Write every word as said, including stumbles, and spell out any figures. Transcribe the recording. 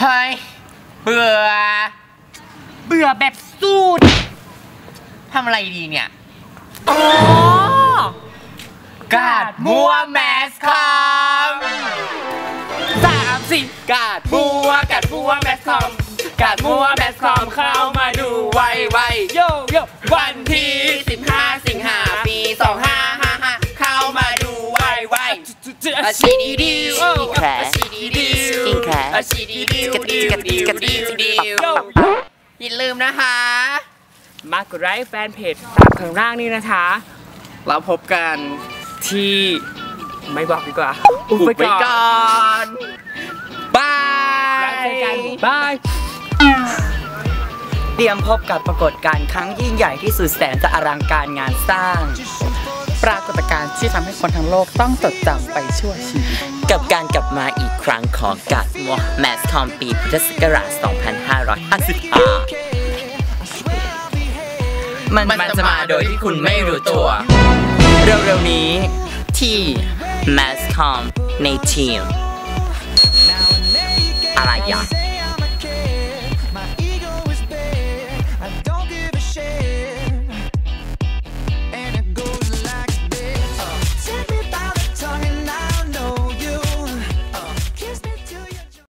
เฮ้ยเบื่อเบื่อแบบสุดทำอะไรดีเนี่ยโอ้กาดมัวแมสคอมสามสิบกาดมัวกาดมัวแมสคอมกาดมัวแมสคอมเข้ามาดูไวไวโยโยวันที่สิบห้าสิงหาปีสองห้าห้าห้าเข้ามาดูไวไวอาชีดีดิวอาชีดีดิวอาชีดีดิวดิวดิวดิวดิวอย่าลืมนะคะมากดไลค์แฟนเพจตามข้างล่างนี่นะคะเราพบกันที่ไม่บอกดีกว่าอุบไปก่อนบายบายเตรียมพบกับปรากฏการณ์ครั้งยิ่งใหญ่ที่สุดแสนจะอลังการงานสร้างปรากฏการณ์ที่ทำให้คนทั้งโลกต้องจดจำไปชั่วชีวิตกับการกลับมาอีกครั้งของกาดมัวแมสคอมปีพุทธศักราช สองพันห้าร้อยห้าสิบห้า มันมันจะมาโดยที่คุณไม่รู้ตัวเร็วๆนี้ที่ แมสคอม ในทีมอะไรอย่าง